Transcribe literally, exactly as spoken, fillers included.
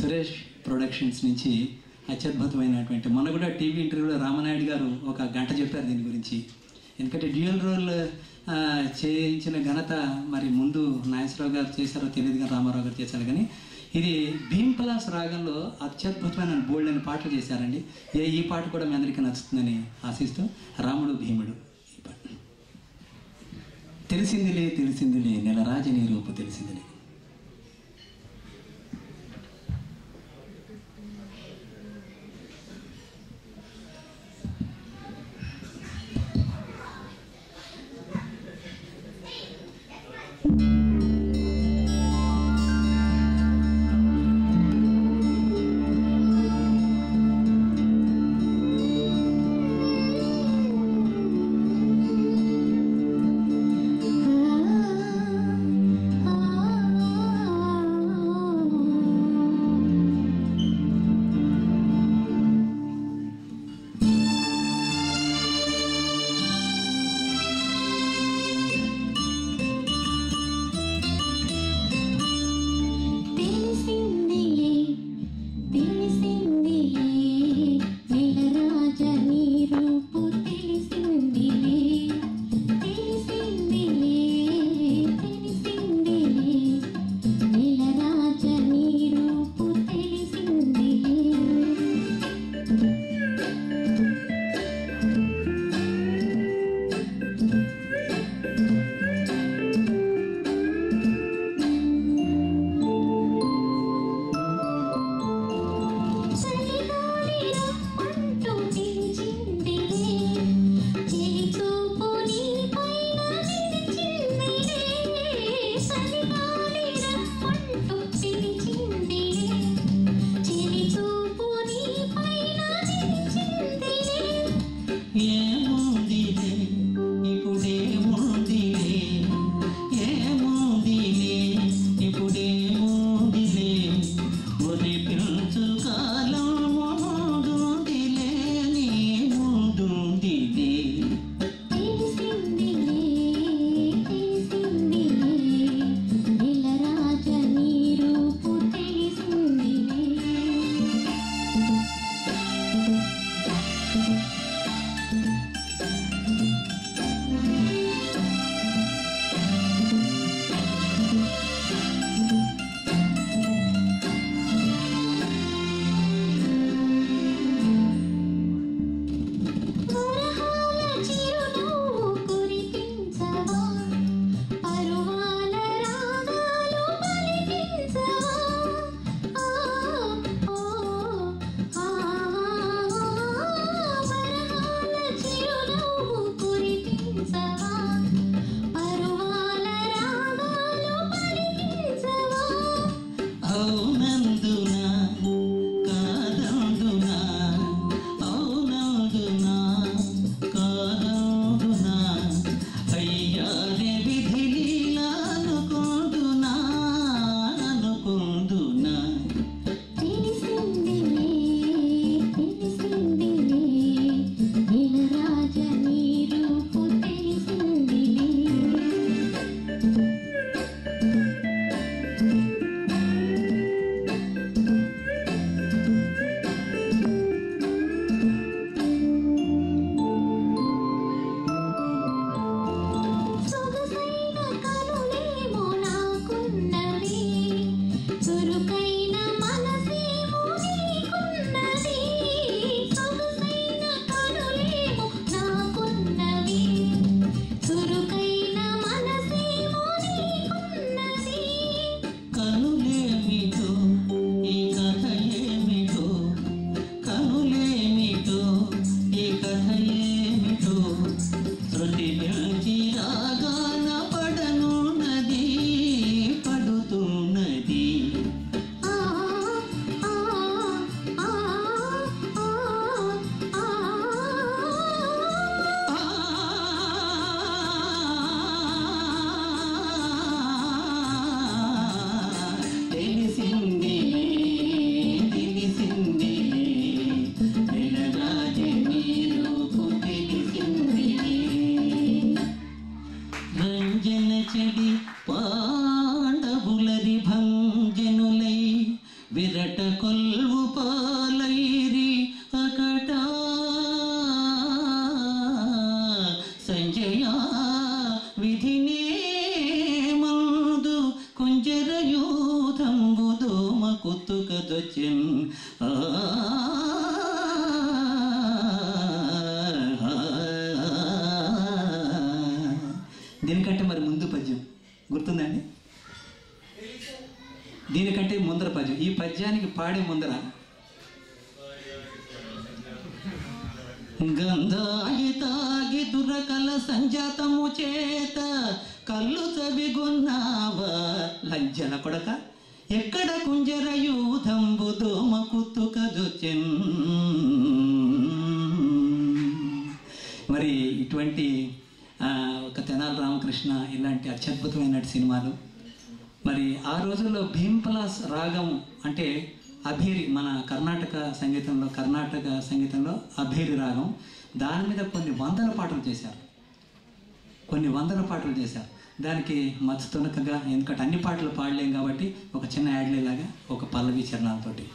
सुरेश प्रोडक्षन्स नीचे अत्यद्भुतమైనటువంటి मन కూడా टीवी इंटरव्यू रामनायडु गारू गंट చెప్పారు దీని గురించి ఎందుకంటే డ్యూయల్ రోల్ చేయించిన ఘనత మరి ముందు నాయసరావు గారు చేశారో తెలియదు గాని రామారావు గారు చేశారు గాని ఇది భీమ్ ప్లస్ రాగంలో అత్యద్భుతమైన బోల్డ్ అనే పాట చేశారండి ఏ ఈ పాట కూడా మీ అందరికీ నచ్చుతుందని ఆశిస్తూ రాముడు భీముడు ఈ పాట తెలిసిందిలే తెలిసిందిలే నెల రాజని రూపు తెలిసిందిలే Oh దీనికంటే మరి ముందు పద్యం గుర్తుందండి, దీనికంటే ముందర పద్యం. ఈ పద్యానికి పాడే ముందర గంధాయి తాగి దురకల సంజాతము చేత కళ్ళు చవిగొన్నావా లంజన కొడక ఎక్కడ కుంజర యూధంబు దోమ కుత్తుక జొచ్చెన్. మరి ఇటువంటి ఒక తెనాలి రామకృష్ణ ఇలాంటి అత్యద్భుతమైన సినిమాలు. మరి ఆ రోజుల్లో భీంపలాస్ రాగం అంటే అభేరి, మన కర్ణాటక సంగీతంలో కర్ణాటక సంగీతంలో అభేరి రాగం, దాని మీద కొన్ని వందల పాటలు చేశారు, కొన్ని వందల పాటలు చేశారు. దానికి మచ్చ తునకగా, ఎందుకంటే అన్ని పాటలు పాడలేం కాబట్టి, ఒక చిన్న యాడ్లేలాగా ఒక పల్లవి చరణాలతోటి